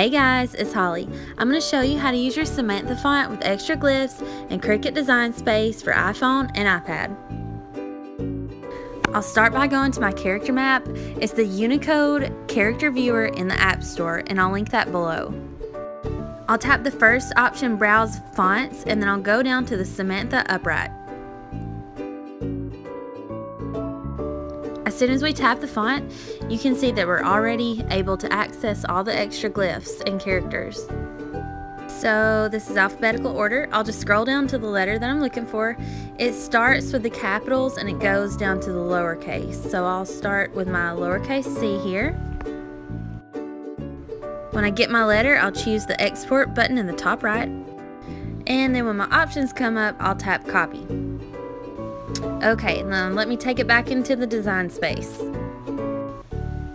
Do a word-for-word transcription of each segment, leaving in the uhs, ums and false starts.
Hey guys, it's Holly. I'm going to show you how to use your Samantha font with extra glyphs and Cricut Design Space for iPhone and iPad. I'll start by going to my character map. It's the Unicode Character Viewer in the App Store, and I'll link that below. I'll tap the first option, Browse Fonts, and then I'll go down to the Samantha upright. As soon as we tap the font, you can see that we're already able to access all the extra glyphs and characters. So this is alphabetical order. I'll just scroll down to the letter that I'm looking for. It starts with the capitals and it goes down to the lowercase. So I'll start with my lowercase c here. When I get my letter, I'll choose the export button in the top right. And then when my options come up, I'll tap copy. Okay, now let me take it back into the design space.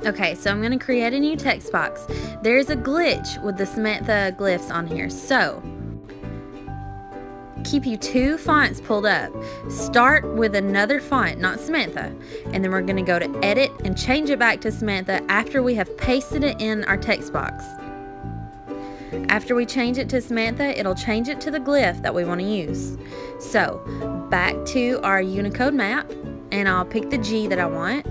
Okay, so I'm going to create a new text box. There's a glitch with the Samantha glyphs on here, so keep you two fonts pulled up. Start with another font, not Samantha, and then we're going to go to edit and change it back to Samantha after we have pasted it in our text box. After we change it to Samantha, it'll change it to the glyph that we want to use. So, back to our Unicode map, and I'll pick the G that I want.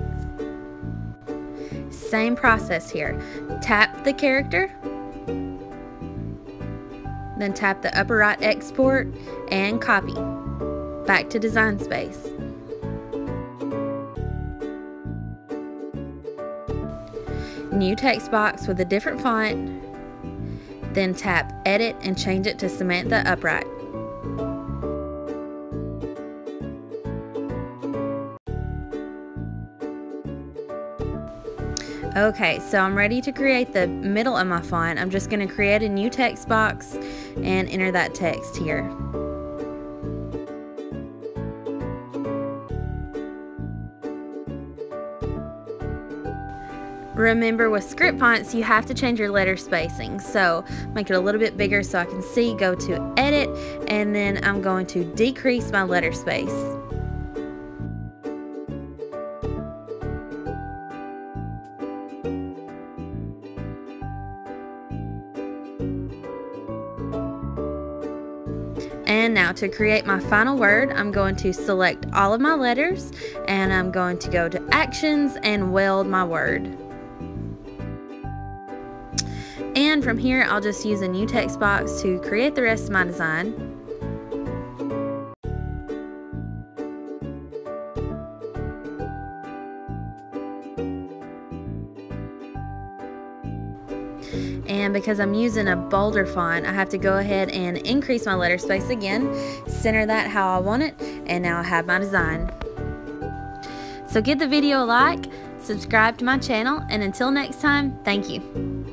Same process here. Tap the character, then tap the upper right export and copy. Back to Design Space. New text box with a different font. Then tap Edit and change it to Samantha Upright. Okay, so I'm ready to create the middle of my font. I'm just going to create a new text box and enter that text here. Remember, with script fonts, you have to change your letter spacing. So make it a little bit bigger so I can see. Go to edit, and then I'm going to decrease my letter space. And now to create my final word, I'm going to select all of my letters, and I'm going to go to actions and weld my word. And from here, I'll just use a new text box to create the rest of my design. And because I'm using a bolder font, I have to go ahead and increase my letter space again, center that how I want it, and now I have my design. So give the video a like, subscribe to my channel, and until next time, thank you.